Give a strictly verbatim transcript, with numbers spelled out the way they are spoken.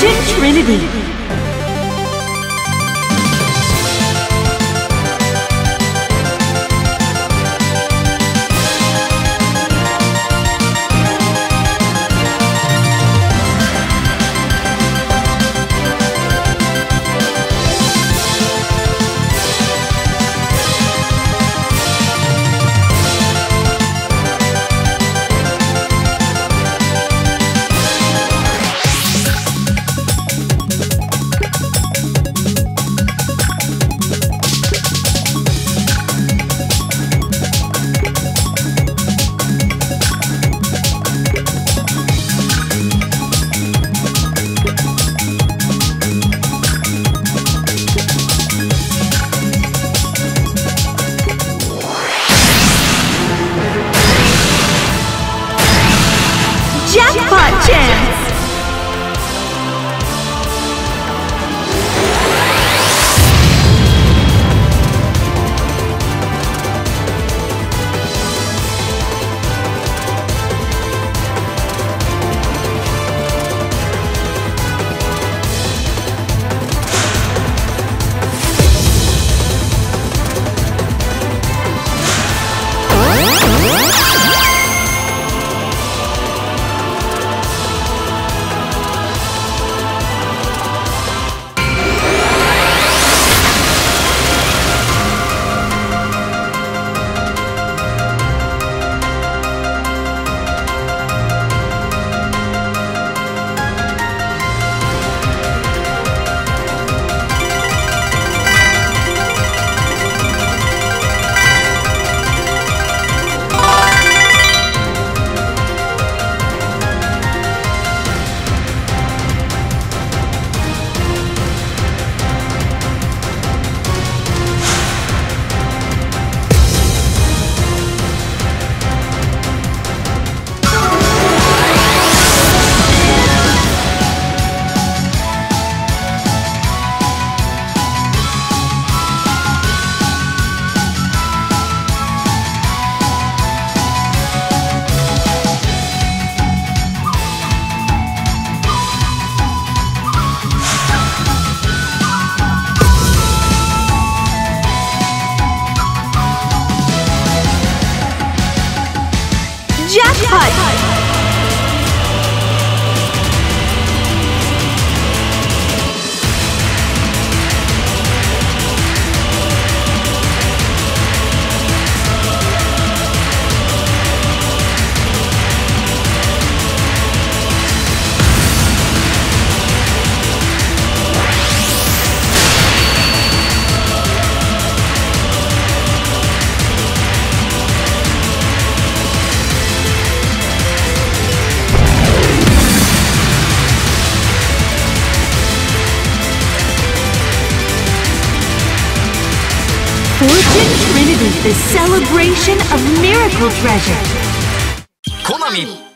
Fortune Trinity. Jackpot chance! Jackpot! Fortune Trinity, the celebration of miracle treasure. Konami.